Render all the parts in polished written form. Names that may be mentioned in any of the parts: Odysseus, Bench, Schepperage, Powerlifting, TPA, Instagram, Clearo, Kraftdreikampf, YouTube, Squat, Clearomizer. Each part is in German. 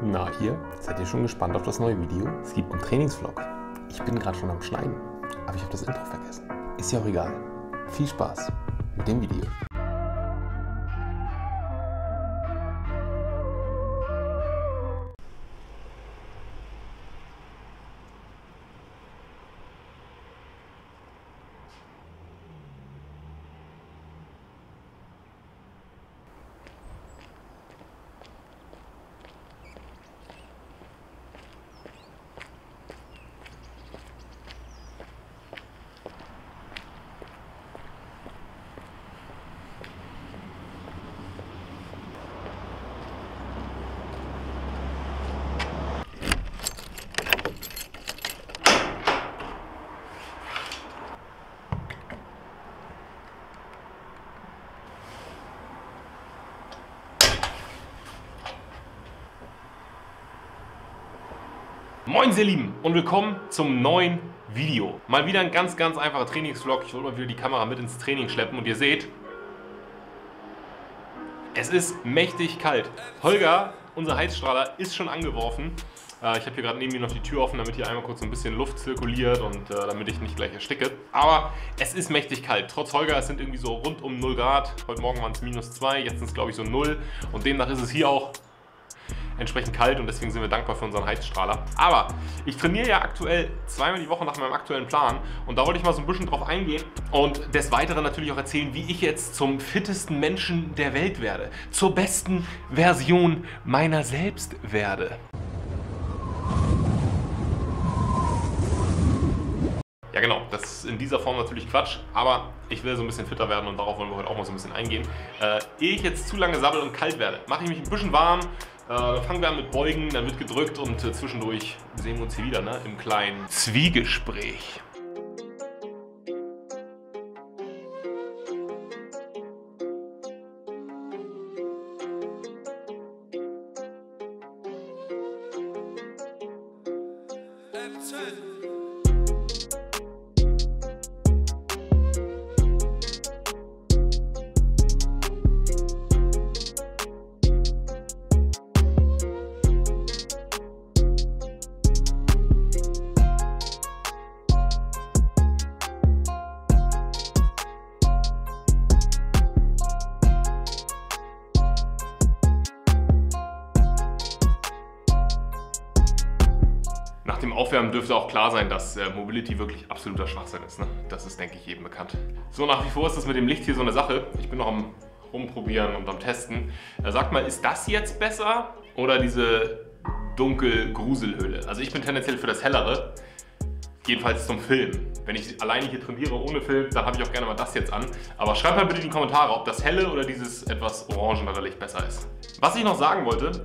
Na hier, seid ihr schon gespannt auf das neue Video? Es gibt einen Trainingsvlog. Ich bin gerade schon am Schneiden, aber ich habe das Intro vergessen. Ist ja auch egal. Viel Spaß mit dem Video. Moin ihr Lieben und willkommen zum neuen Video. Mal wieder ein ganz einfacher Trainingsvlog. Ich wollte mal wieder die Kamera mit ins Training schleppen und ihr seht, es ist mächtig kalt. Holger, unser Heizstrahler, ist schon angeworfen. Ich habe hier gerade neben mir noch die Tür offen, damit hier einmal kurz so ein bisschen Luft zirkuliert und damit ich nicht gleich ersticke. Aber es ist mächtig kalt. Trotz Holger, es sind irgendwie so rund um 0 Grad. Heute Morgen waren es -2, jetzt sind es glaube ich so 0 und demnach ist es hier auch entsprechend kalt und deswegen sind wir dankbar für unseren Heizstrahler. Aber ich trainiere ja aktuell zweimal die Woche nach meinem aktuellen Plan und da wollte ich mal so ein bisschen drauf eingehen und des Weiteren natürlich auch erzählen, wie ich jetzt zum fittesten Menschen der Welt werde, zur besten Version meiner selbst werde. Ja genau, das ist in dieser Form natürlich Quatsch, aber ich will so ein bisschen fitter werden und darauf wollen wir heute auch mal so ein bisschen eingehen. Ehe ich jetzt zu lange sabbel und kalt werde, mache ich mich ein bisschen warm. Fangen wir an mit Beugen, dann wird gedrückt und zwischendurch sehen wir uns hier wieder, ne, im kleinen Zwiegespräch. Nach dem Aufwärmen dürfte auch klar sein, dass Mobility wirklich absoluter Schwachsinn ist, ne? Das ist, denke ich, jedem bekannt. So, nach wie vor ist das mit dem Licht hier so eine Sache. Ich bin noch am Rumprobieren und am Testen. Sagt mal, ist das jetzt besser oder diese Dunkel-Gruselhöhle? Also ich bin tendenziell für das Hellere, jedenfalls zum Film. Wenn ich alleine hier trainiere ohne Film, dann habe ich auch gerne mal das jetzt an. Aber schreibt mal bitte in die Kommentare, ob das helle oder dieses etwas orangenere Licht besser ist. Was ich noch sagen wollte,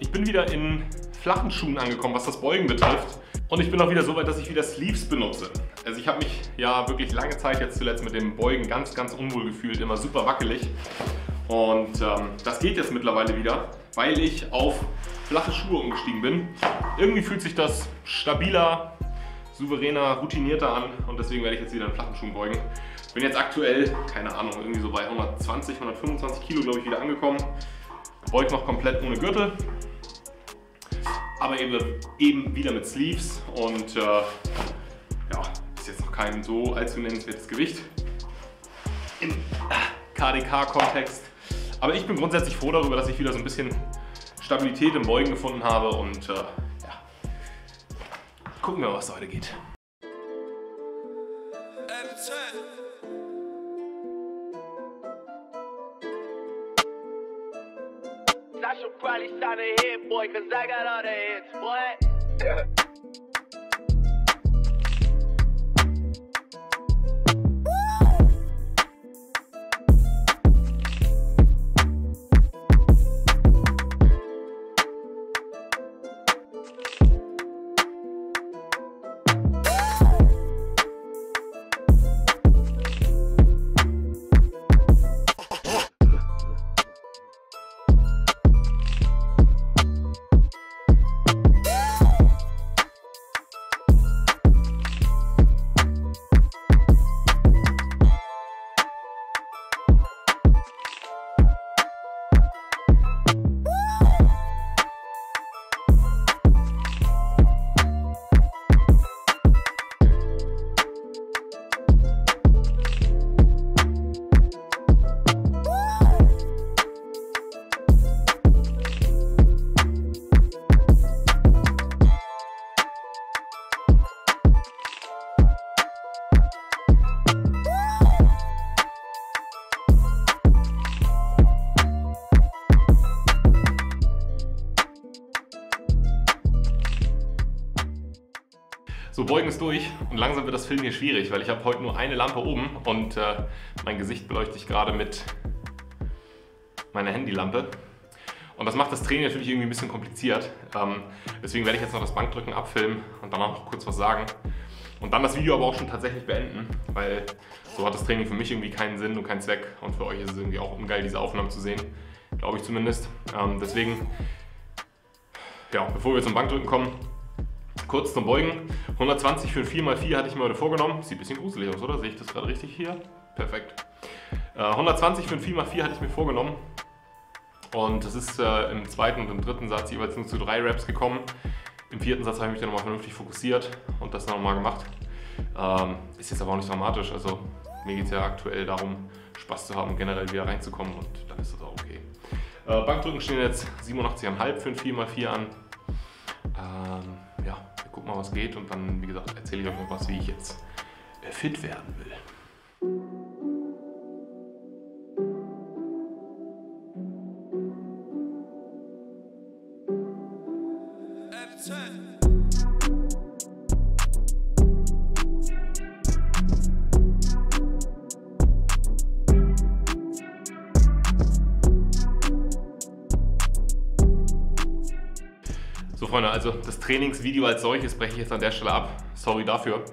ich bin wieder in flachen Schuhen angekommen, was das Beugen betrifft. Und ich bin auch wieder so weit, dass ich wieder Sleeves benutze. Also ich habe mich ja wirklich lange Zeit jetzt zuletzt mit dem Beugen ganz unwohl gefühlt, immer super wackelig. Und das geht jetzt mittlerweile wieder, weil ich auf flache Schuhe umgestiegen bin. Irgendwie fühlt sich das stabiler, souveräner, routinierter an und deswegen werde ich jetzt wieder in flachen Schuhen beugen. Ich bin jetzt aktuell, keine Ahnung, irgendwie so bei 120, 125 Kilo, glaube ich, wieder angekommen. Beug noch komplett ohne Gürtel, aber eben wieder mit Sleeves und ja, ist jetzt noch kein so allzu nennenswertes Gewicht im KDK-Kontext. Aber ich bin grundsätzlich froh darüber, dass ich wieder so ein bisschen Stabilität im Beugen gefunden habe und ja, gucken wir mal, was heute geht. I should probably sign a hit, boy, cause I got all the hits, boy. So, Beugen ist durch und langsam wird das Film hier schwierig, weil ich habe heute nur eine Lampe oben und mein Gesicht beleuchte ich gerade mit meiner Handylampe. Und das macht das Training natürlich irgendwie ein bisschen kompliziert. Deswegen werde ich jetzt noch das Bankdrücken abfilmen und danach noch kurz was sagen. Und dann das Video aber auch schon tatsächlich beenden, weil so hat das Training für mich irgendwie keinen Sinn und keinen Zweck. Und für euch ist es irgendwie auch ungeil, diese Aufnahmen zu sehen, glaube ich zumindest. Deswegen, ja, bevor wir zum Bankdrücken kommen, kurz zum Beugen. 120 für ein 4x4 hatte ich mir heute vorgenommen. Sieht ein bisschen gruselig aus, oder? Sehe ich das gerade richtig hier? Perfekt. 120 für ein 4x4 hatte ich mir vorgenommen. Und es ist im zweiten und im dritten Satz jeweils nur zu 3 Reps gekommen. Im vierten Satz habe ich mich dann nochmal vernünftig fokussiert und das dann nochmal gemacht. Ist jetzt aber auch nicht dramatisch. Also mir geht es ja aktuell darum, Spaß zu haben und generell wieder reinzukommen, und dann ist das auch okay. Bankdrücken stehen jetzt 87,5 für ein 4x4 an. Ja, wir gucken mal, was geht, und dann, wie gesagt, erzähle ich euch noch was, wie ich jetzt fit werden will. So, Freunde, also das Trainingsvideo als solches breche ich jetzt an der Stelle ab. Sorry dafür,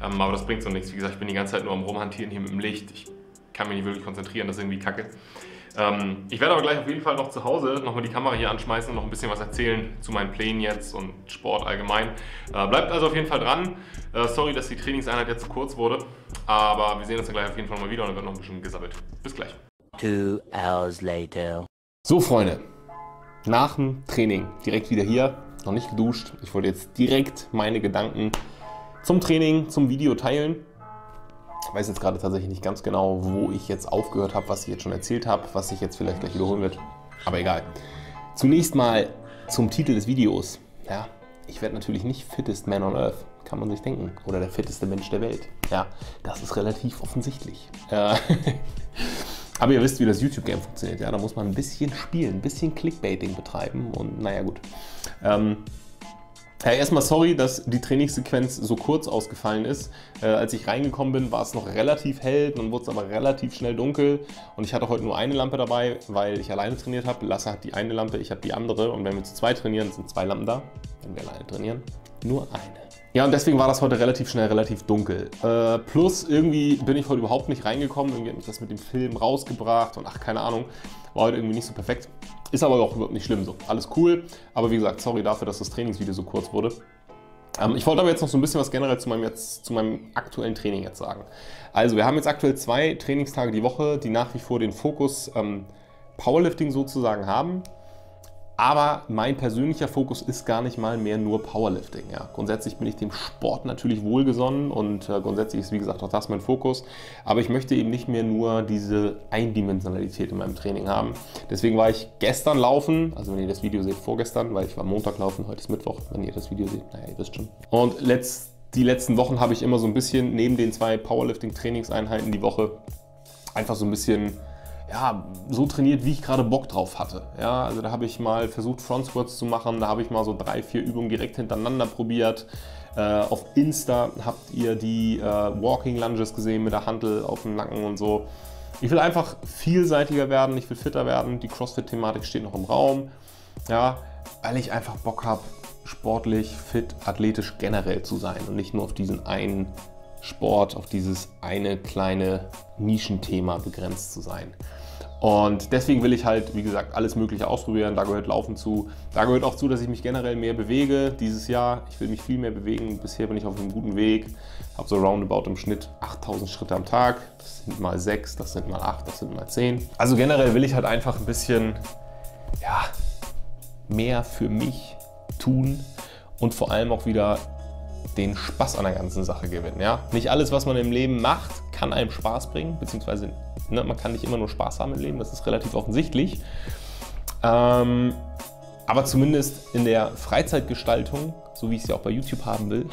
aber das bringt so nichts. Wie gesagt, ich bin die ganze Zeit nur am Rumhantieren hier mit dem Licht. Ich kann mich nicht wirklich konzentrieren, das ist irgendwie kacke. Ich werde aber gleich auf jeden Fall noch zu Hause nochmal die Kamera hier anschmeißen und noch ein bisschen was erzählen zu meinen Plänen jetzt und Sport allgemein. Bleibt also auf jeden Fall dran. Sorry, dass die Trainingseinheit jetzt zu kurz wurde, aber wir sehen uns dann gleich auf jeden Fall mal wieder und dann wird noch ein bisschen gesabbelt. Bis gleich. 2 hours later. So, Freunde, nach dem Training direkt wieder hier, noch nicht geduscht. Ich wollte jetzt direkt meine Gedanken zum Training, zum Video teilen. Ich weiß jetzt gerade tatsächlich nicht ganz genau, wo ich jetzt aufgehört habe, was ich jetzt schon erzählt habe, was sich jetzt vielleicht gleich wiederholen wird, aber egal. Zunächst mal zum Titel des Videos. Ja, ich werde natürlich nicht Fittest Man on Earth, kann man sich denken, oder der fitteste Mensch der Welt. Ja, das ist relativ offensichtlich. Aber ihr wisst, wie das YouTube-Game funktioniert. Ja, da muss man ein bisschen spielen, ein bisschen Clickbaiting betreiben und naja, gut. Ja, erstmal sorry, dass die Trainingssequenz so kurz ausgefallen ist. Als ich reingekommen bin, war es noch relativ hell, dann wurde es aber relativ schnell dunkel. Und ich hatte heute nur eine Lampe dabei, weil ich alleine trainiert habe. Lasse hat die eine Lampe, ich habe die andere. Und wenn wir zu zweit trainieren, sind 2 Lampen da. Wenn wir alleine trainieren, nur eine. Ja, und deswegen war das heute relativ schnell, relativ dunkel. Plus irgendwie bin ich heute überhaupt nicht reingekommen. Irgendwie hat mich das mit dem Film rausgebracht und ach, keine Ahnung. War heute irgendwie nicht so perfekt. Ist aber auch überhaupt nicht schlimm so. Alles cool. Aber wie gesagt, sorry dafür, dass das Trainingsvideo so kurz wurde. Ich wollte aber jetzt noch so ein bisschen was generell zu meinem aktuellen Training jetzt sagen. Also wir haben jetzt aktuell 2 Trainingstage die Woche, die nach wie vor den Fokus Powerlifting sozusagen haben. Aber mein persönlicher Fokus ist gar nicht mal mehr nur Powerlifting. Ja. Grundsätzlich bin ich dem Sport natürlich wohlgesonnen und grundsätzlich ist, wie gesagt, auch das mein Fokus. Aber ich möchte eben nicht mehr nur diese Eindimensionalität in meinem Training haben. Deswegen war ich gestern laufen, also wenn ihr das Video seht, vorgestern, weil ich war Montag laufen, heute ist Mittwoch, wenn ihr das Video seht, naja, ihr wisst schon. Und die letzten Wochen habe ich immer so ein bisschen, neben den 2 Powerlifting-Trainingseinheiten die Woche, einfach so ein bisschen... ja, so trainiert, wie ich gerade Bock drauf hatte. Ja, also da habe ich mal versucht, Front Squats zu machen, da habe ich mal so 3, 4 Übungen direkt hintereinander probiert. Auf Insta habt ihr die Walking Lunges gesehen mit der Hantel auf dem Nacken und so. Ich will einfach vielseitiger werden, ich will fitter werden, die Crossfit-Thematik steht noch im Raum, ja, weil ich einfach Bock habe, sportlich, fit, athletisch generell zu sein und nicht nur auf diesen einen Sport, auf dieses eine kleine Nischenthema begrenzt zu sein. Und deswegen will ich halt, wie gesagt, alles Mögliche ausprobieren. Da gehört Laufen zu. Da gehört auch zu, dass ich mich generell mehr bewege dieses Jahr. Ich will mich viel mehr bewegen. Bisher bin ich auf einem guten Weg. Habe so roundabout im Schnitt 8000 Schritte am Tag. Das sind mal 6, das sind mal 8, das sind mal 10. Also generell will ich halt einfach ein bisschen, ja, mehr für mich tun und vor allem auch wieder den Spaß an der ganzen Sache gewinnen. Ja? Nicht alles, was man im Leben macht, kann einem Spaß bringen, beziehungsweise ne, man kann nicht immer nur Spaß haben im Leben, das ist relativ offensichtlich. Aber zumindest in der Freizeitgestaltung, so wie ich es ja auch bei YouTube haben will,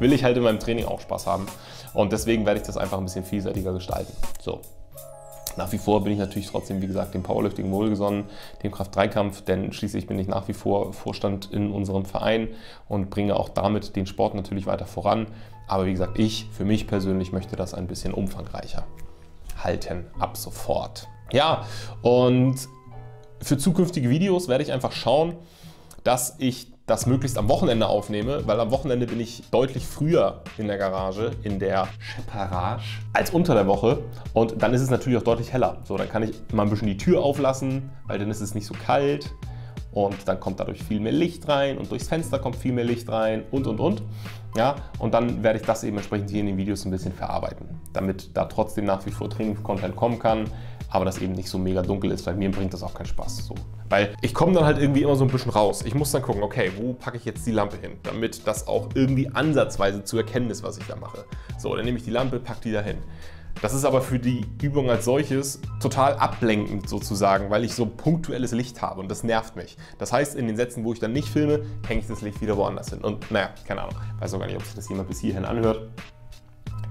will ich halt in meinem Training auch Spaß haben. Und deswegen werde ich das einfach ein bisschen vielseitiger gestalten. So. Nach wie vor bin ich natürlich trotzdem, wie gesagt, dem Powerlifting wohlgesonnen, dem Kraft-3-Kampf, denn schließlich bin ich nach wie vor Vorstand in unserem Verein und bringe auch damit den Sport natürlich weiter voran. Aber wie gesagt, ich für mich persönlich möchte das ein bisschen umfangreicher halten, ab sofort. Ja, und für zukünftige Videos werde ich einfach schauen, dass ich das möglichst am Wochenende aufnehme, weil am Wochenende bin ich deutlich früher in der Garage, in der Schepperage, als unter der Woche. Und dann ist es natürlich auch deutlich heller. So, dann kann ich mal ein bisschen die Tür auflassen, weil dann ist es nicht so kalt und dann kommt dadurch viel mehr Licht rein und durchs Fenster kommt viel mehr Licht rein und. Ja, und dann werde ich das eben entsprechend hier in den Videos ein bisschen verarbeiten, damit da trotzdem nach wie vor Trainingscontent kommen kann, aber das eben nicht so mega dunkel ist, weil mir bringt das auch keinen Spaß. So. Weil ich komme dann halt irgendwie immer so ein bisschen raus. Ich muss dann gucken, okay, wo packe ich jetzt die Lampe hin, damit das auch irgendwie ansatzweise zu erkennen ist, was ich da mache. So, dann nehme ich die Lampe, packe die da hin. Das ist aber für die Übung als solches total ablenkend sozusagen, weil ich so punktuelles Licht habe und das nervt mich. Das heißt, in den Sätzen, wo ich dann nicht filme, hänge ich das Licht wieder woanders hin. Und naja, keine Ahnung, weiß auch gar nicht, ob sich das jemand bis hierhin anhört.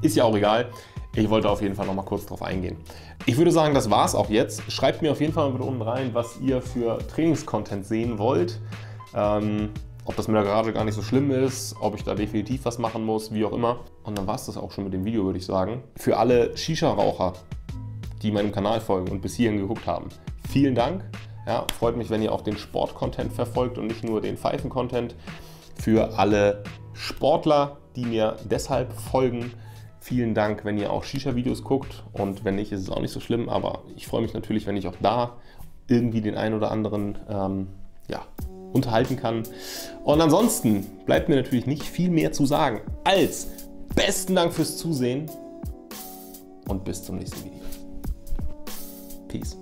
Ist ja auch egal. Ich wollte auf jeden Fall noch mal kurz drauf eingehen. Ich würde sagen, das war's auch jetzt. Schreibt mir auf jeden Fall mal unten rein, was ihr für Trainingscontent sehen wollt. Ob das mit der Garage gar nicht so schlimm ist, ob ich da definitiv was machen muss, wie auch immer. Und dann war's das auch schon mit dem Video, würde ich sagen. Für alle Shisha-Raucher, die meinem Kanal folgen und bis hierhin geguckt haben, vielen Dank. Ja, freut mich, wenn ihr auch den Sport-Content verfolgt und nicht nur den Pfeifen-Content. Für alle Sportler, die mir deshalb folgen, vielen Dank, wenn ihr auch Shisha-Videos guckt, und wenn nicht, ist es auch nicht so schlimm, aber ich freue mich natürlich, wenn ich auch da irgendwie den einen oder anderen ja, unterhalten kann. Und ansonsten bleibt mir natürlich nicht viel mehr zu sagen als besten Dank fürs Zusehen und bis zum nächsten Video. Peace.